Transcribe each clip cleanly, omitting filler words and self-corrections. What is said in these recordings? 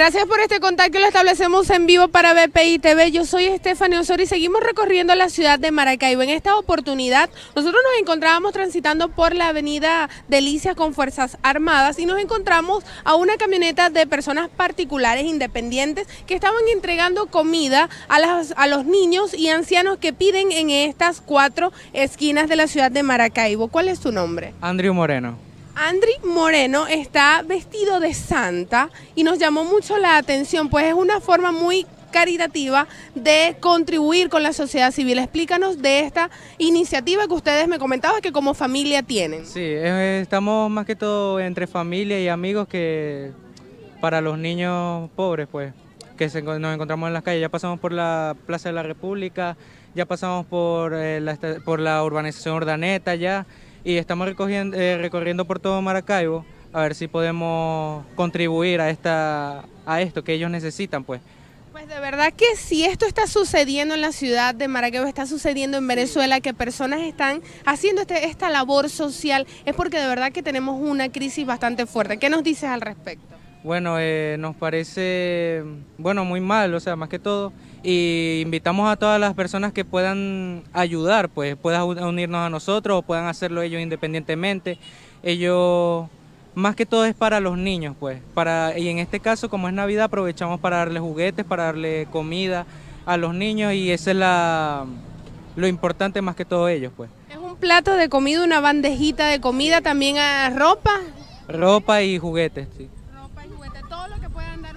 Gracias por este contacto, lo establecemos en vivo para VPI TV. Yo soy Estefanía Osorio y seguimos recorriendo la ciudad de Maracaibo. En esta oportunidad nosotros nos encontrábamos transitando por la avenida Delicias con Fuerzas Armadas y nos encontramos a una camioneta de personas particulares independientes que estaban entregando comida a los niños y ancianos que piden en estas cuatro esquinas de la ciudad de Maracaibo. ¿Cuál es tu nombre? Andrés Moreno. Andrés Moreno está vestido de santa y nos llamó mucho la atención, pues es una forma muy caritativa de contribuir con la sociedad civil. Explícanos de esta iniciativa que ustedes me comentaban que como familia tienen. Sí, estamos más que todo entre familia y amigos que para los niños pobres, pues, que nos encontramos en las calles. Ya pasamos por la Plaza de la República, ya pasamos por la urbanización Ordaneta ya. Y estamos recorriendo por todo Maracaibo a ver si podemos contribuir a esto que ellos necesitan, pues. Pues de verdad que si esto está sucediendo en la ciudad de Maracaibo, está sucediendo en Venezuela, que personas están haciendo esta labor social, es porque de verdad que tenemos una crisis bastante fuerte. ¿Qué nos dices al respecto? Bueno, nos parece muy mal, o sea, más que todo, y invitamos a todas las personas que puedan ayudar, pues, puedan unirnos a nosotros o puedan hacerlo ellos independientemente. Ellos, más que todo, es para los niños, pues, y en este caso, como es Navidad, aprovechamos para darle juguetes, para darle comida a los niños, y eso es lo importante más que todo ellos, pues. ¿Es un plato de comida, una bandejita de comida, también ropa? Ropa y juguetes, sí.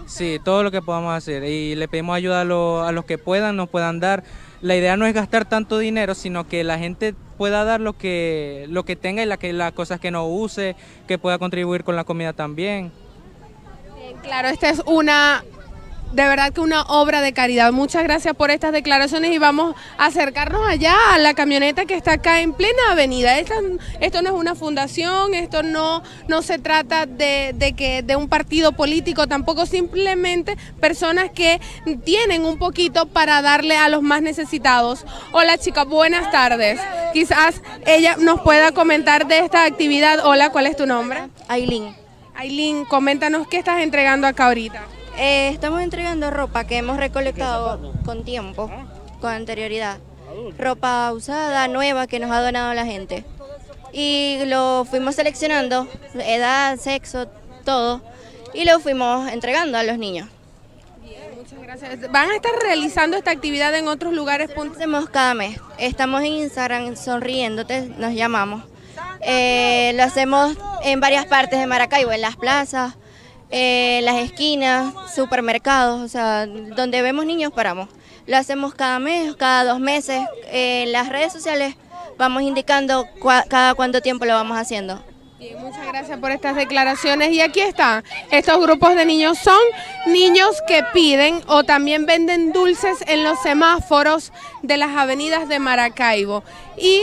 Sí, todo lo que podamos hacer, y le pedimos ayuda a los que puedan, nos puedan dar. La idea no es gastar tanto dinero, sino que la gente pueda dar lo que tenga y las cosas que no use, que pueda contribuir con la comida también. Claro, esta es de verdad que una obra de caridad. Muchas gracias por estas declaraciones y vamos a acercarnos allá a la camioneta que está acá en plena avenida. Esto no es una fundación, esto no se trata de un partido político tampoco, simplemente personas que tienen un poquito para darle a los más necesitados. Hola chica, buenas tardes. Quizás ella nos pueda comentar de esta actividad. Hola, ¿cuál es tu nombre? Aileen. Aileen, coméntanos qué estás entregando acá ahorita. Estamos entregando ropa que hemos recolectado con tiempo, con anterioridad. Ropa usada, nueva, que nos ha donado la gente. Y lo fuimos seleccionando, edad, sexo, todo, y lo fuimos entregando a los niños. Bien, muchas gracias. ¿Van a estar realizando esta actividad en otros lugares? Hacemos cada mes. Estamos en Instagram, Sonriéndote, nos llamamos. Lo hacemos en varias partes de Maracaibo, en las plazas, las esquinas, supermercados, o sea, donde vemos niños paramos. Lo hacemos cada mes, cada 2 meses. En las redes sociales vamos indicando cada cuánto tiempo lo vamos haciendo. Bien, muchas gracias por estas declaraciones. Y aquí están, estos grupos de niños son niños que piden o también venden dulces en los semáforos de las avenidas de Maracaibo. Y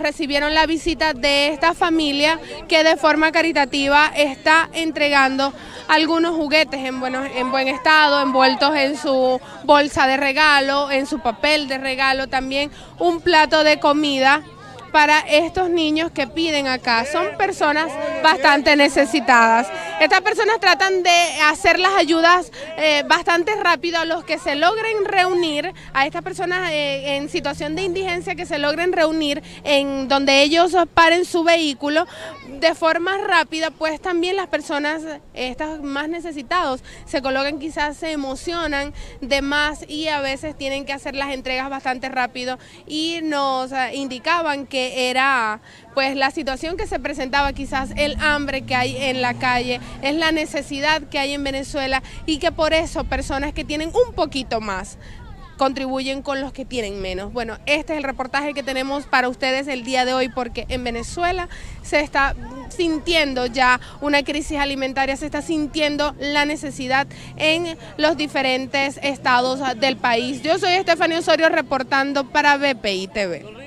recibieron la visita de esta familia que de forma caritativa está entregando algunos juguetes en buen estado, envueltos en su bolsa de regalo, en su papel de regalo, también un plato de comida para estos niños que piden acá. Son personas bastante necesitadas. Estas personas tratan de hacer las ayudas bastante rápido a los que se logren reunir, a estas personas en situación de indigencia que se logren reunir en donde ellos paren su vehículo de forma rápida, pues también las personas estas más necesitadas se colocan, quizás se emocionan de más y a veces tienen que hacer las entregas bastante rápido, y nos indicaban que era pues la situación que se presentaba, quizás el hambre que hay en la calle, es la necesidad que hay en Venezuela, y que por eso personas que tienen un poquito más contribuyen con los que tienen menos. Bueno, este es el reportaje que tenemos para ustedes el día de hoy, porque en Venezuela se está sintiendo ya una crisis alimentaria, se está sintiendo la necesidad en los diferentes estados del país. Yo soy Estefanía Osorio reportando para VPI TV.